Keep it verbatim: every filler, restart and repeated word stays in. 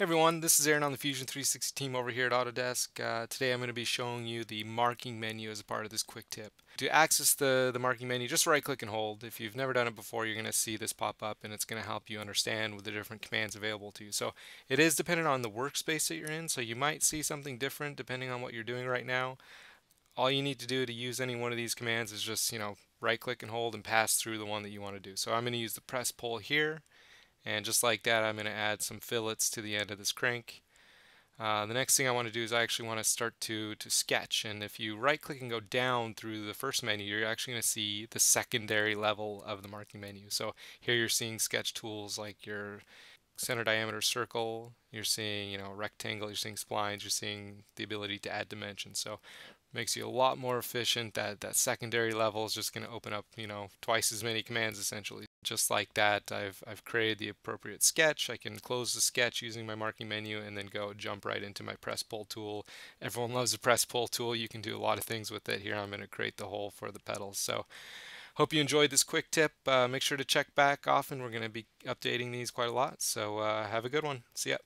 Hey everyone, this is Aaron on the Fusion three sixty team over here at Autodesk. Uh, today I'm going to be showing you the marking menu as a part of this quick tip. To access the, the marking menu, just right click and hold. If you've never done it before, you're going to see this pop up and it's going to help you understand with the different commands available to you. So it is dependent on the workspace that you're in, so you might see something different depending on what you're doing right now. All you need to do to use any one of these commands is just, you know, right click and hold and pass through the one that you want to do. So I'm going to use the press pull here. And just like that, I'm going to add some fillets to the end of this crank. Uh, the next thing I want to do is I actually want to start to, to sketch. And if you right-click and go down through the first menu, you're actually going to see the secondary level of the marking menu. So here you're seeing sketch tools like your center diameter circle, you're seeing, you know, rectangle, you're seeing splines, you're seeing the ability to add dimensions. So it makes you a lot more efficient. That, that secondary level is just going to open up, you know, twice as many commands essentially. Just like that, I've, I've created the appropriate sketch. I can close the sketch using my marking menu and then go jump right into my press pull tool. Everyone loves the press pull tool. You can do a lot of things with it. Here I'm going to create the hole for the pedals. So hope you enjoyed this quick tip. Uh, make sure to check back often. We're going to be updating these quite a lot. So uh, have a good one. See ya.